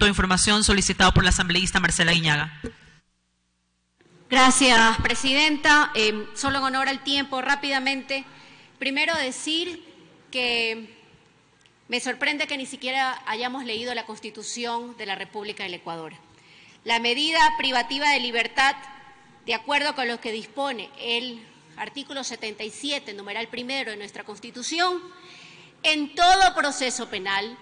punto de información solicitado por la asambleísta Marcela Aguiñaga. Gracias, presidenta. Solo en honor al tiempo, rápidamente, primero decir que me sorprende que ni siquiera hayamos leído la Constitución de la República del Ecuador. La medida privativa de libertad, de acuerdo con lo que dispone el artículo 77, numeral primero de nuestra Constitución, en todo proceso penal,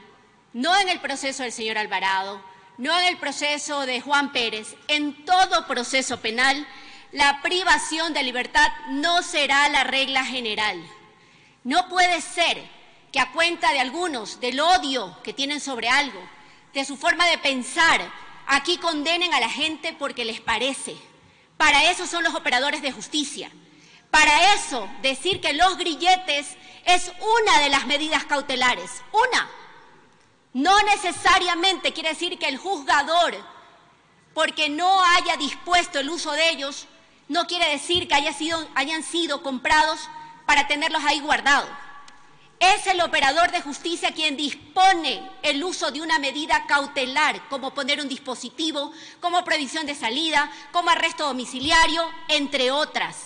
no en el proceso del señor Alvarado, no en el proceso de Juan Pérez, en todo proceso penal, la privación de libertad no será la regla general. No puede ser que a cuenta de algunos, del odio que tienen sobre algo, de su forma de pensar, aquí condenen a la gente porque les parece. Para eso son los operadores de justicia. Para eso decir que los grilletes es una de las medidas cautelares. Una. No necesariamente quiere decir que el juzgador, porque no haya dispuesto el uso de ellos, no quiere decir que hayan sido comprados para tenerlos ahí guardados. Es el operador de justicia quien dispone el uso de una medida cautelar, como poner un dispositivo, como prohibición de salida, como arresto domiciliario, entre otras.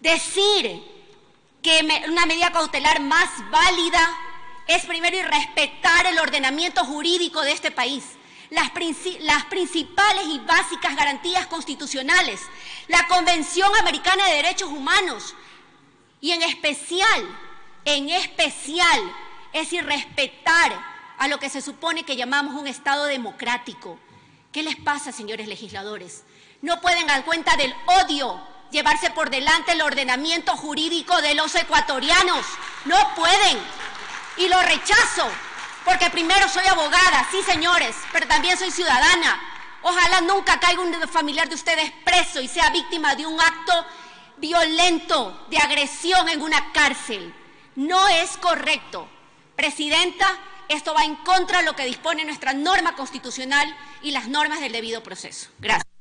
Decir que una medida cautelar más válida es primero irrespetar el ordenamiento jurídico de este país, las principales y básicas garantías constitucionales, la Convención Americana de Derechos Humanos y en especial es irrespetar a lo que se supone que llamamos un Estado democrático. ¿Qué les pasa, señores legisladores? No pueden dar cuenta del odio llevarse por delante el ordenamiento jurídico de los ecuatorianos. No pueden. Y lo rechazo, porque primero soy abogada, sí señores, pero también soy ciudadana. Ojalá nunca caiga un familiar de ustedes preso y sea víctima de un acto violento, de agresión en una cárcel. No es correcto. Presidenta, esto va en contra de lo que dispone nuestra norma constitucional y las normas del debido proceso. Gracias.